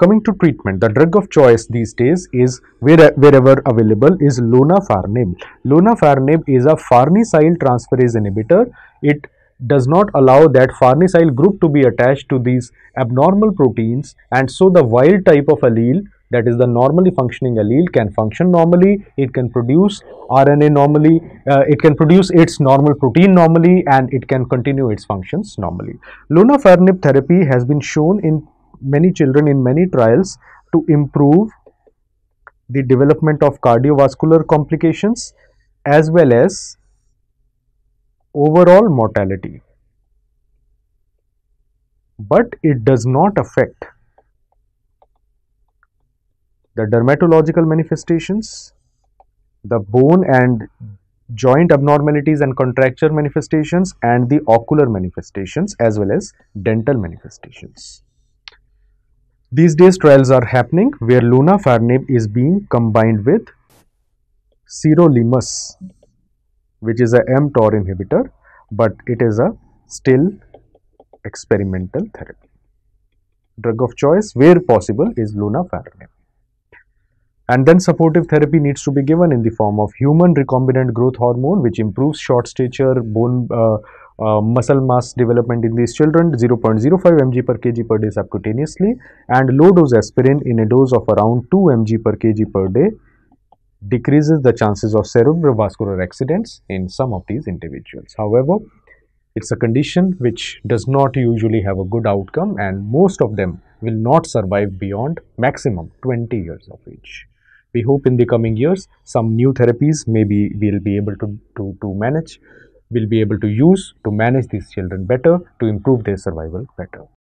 Coming to treatment, the drug of choice these days is, wherever available, is lonafarnib. Lonafarnib is a farnesyl transferase inhibitor. It does not allow that farnesyl group to be attached to these abnormal proteins, and so the wild type of allele, that is the normally functioning allele, can function normally. It can produce RNA normally, it can produce its normal protein normally, and it can continue its functions normally. Lonafarnib therapy has been shown in many children in many trials to improve the development of cardiovascular complications as well as overall mortality, but it does not affect the dermatological manifestations, the bone and joint abnormalities and contracture manifestations, and the ocular manifestations as well as dental manifestations. These days trials are happening where lonafarnib is being combined with sirolimus, which is a mTOR inhibitor, but it is a still experimental therapy. Drug of choice where possible is lonafarnib. And then supportive therapy needs to be given in the form of human recombinant growth hormone, which improves short stature, bone muscle mass development in these children, 0.05 mg per kg per day subcutaneously, and low dose aspirin in a dose of around 2 mg per kg per day decreases the chances of cerebrovascular accidents in some of these individuals. However, it is a condition which does not usually have a good outcome, and most of them will not survive beyond maximum 20 years of age. We hope in the coming years some new therapies maybe we will be able to manage, we will be able to use to manage these children better, to improve their survival better.